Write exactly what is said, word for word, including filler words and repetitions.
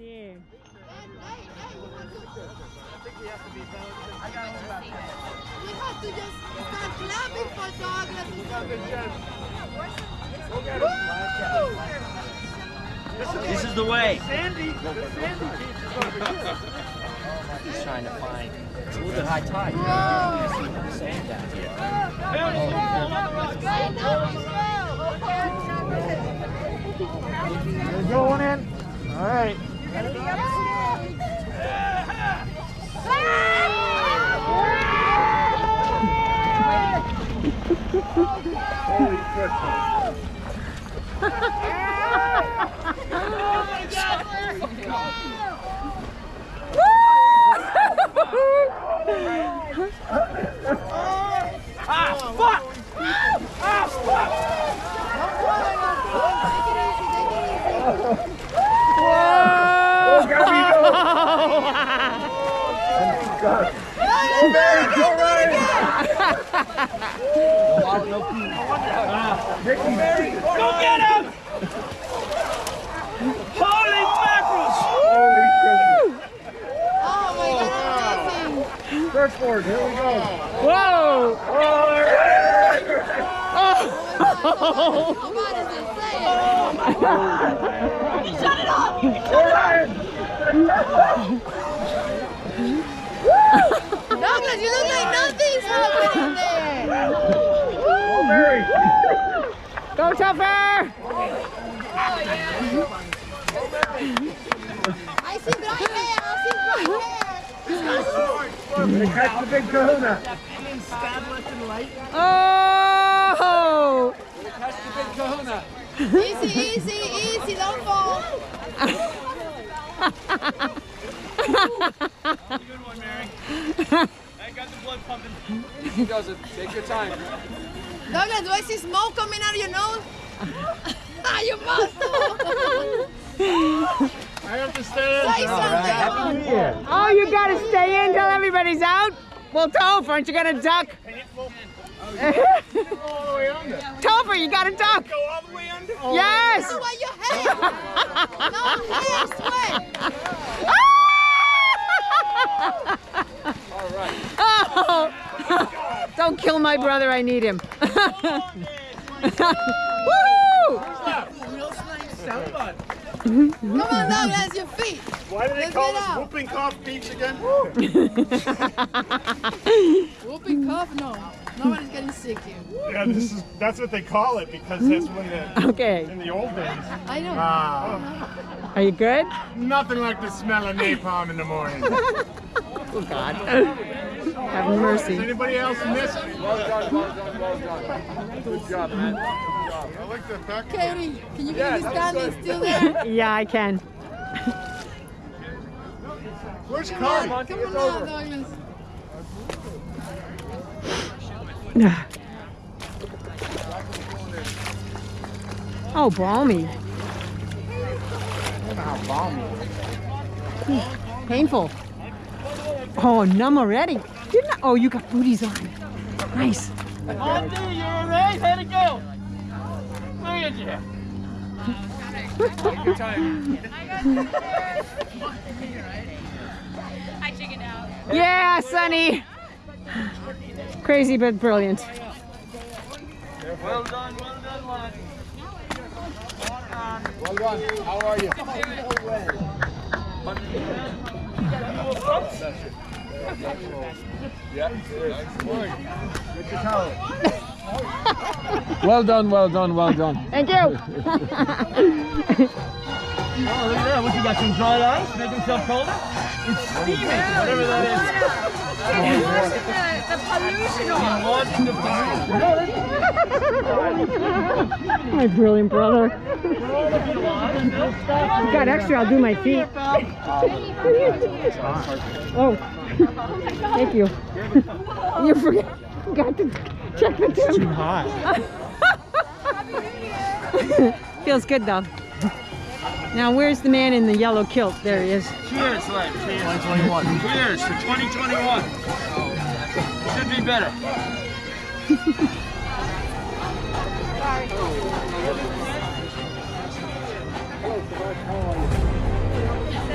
see. I think we have to be I got to back. We have to just start clapping for Douglas. We got the chance. This is the way. Sandy, the Sandy piece is over here. He's trying to find. It's a little bit high tide. Whoa. You can see the sand down here. We're going in. All right. You're going to be up soon. Holy Christmas. Oh my God. Ah, fuck! Ah, fuck! Take it easy, take it easy. Whoa! Oh, God, we go! Oh, no, no, ah, Go get him! Holy mackerels! Holy goodness! Oh my God! Surfboard, here we go! Whoa! Oh! Oh my God! You shut it off! You shut it off! Douglas, you look like nothing's happening there. Go, Mary. Go, Tupper. Oh, yeah. I see bright hair. I see bright hair. They catch the big kahuna. Stab left and right. Oh. They catch the big kahuna. Easy, easy, easy. Don't fall. That's a good one, Mary. I got the blood pumping. He does it. Take your time. Douglas, do I see smoke coming out of your nose? You must. I have to stay in. Say something. Happy New Year. Oh, you got to stay in till everybody's out? Well, Topher, aren't you going to duck? Topher, you got to duck. Go all the way under? Yes. No, your hair. No hair sweat. All right. Oh. Don't kill my brother, I need him. Woo! Come on, Douglas, your feet. Why do they Let's call us whooping cough beach again? Whooping cough? No. Nobody's getting sick here. Yeah, this is, that's what they call it because that's what it, okay. in the old days. I know. Uh, Are you good? Nothing like the smell of napalm in the morning. Oh, God. Have mercy. Is anybody else missing? Well done, well done, well done. Good job, man. Good job. I like the back. Katie, can you get this down? He's still there? Yeah, I can. Where's Cardi? Come on, come on now, Douglas. Oh, balmy. How balmy. Painful. Oh, numb already. You're not, oh, you got booties on. Nice. Andy, you're all right? How'd it go? Look at you. Take your time. I got this. I chickened out. Yeah, Sonny. Crazy, but brilliant. Well done, well done, Lonnie. Well done. How are you? Well done, well done, well done. Thank you. Oh, look at that. What's he got? Some dry ice? Make himself colder? It's steaming. Whatever that is. She washed the, the pollution off. My brilliant brother. I've got extra, I'll do my feet. Oh, thank you. You forgot to check the temp. It's too hot. Feels good though. Now, where's the man in the yellow kilt? There he is. Cheers, lad. Cheers. twenty twenty-one. Cheers to twenty twenty-one. Should be better. Sorry.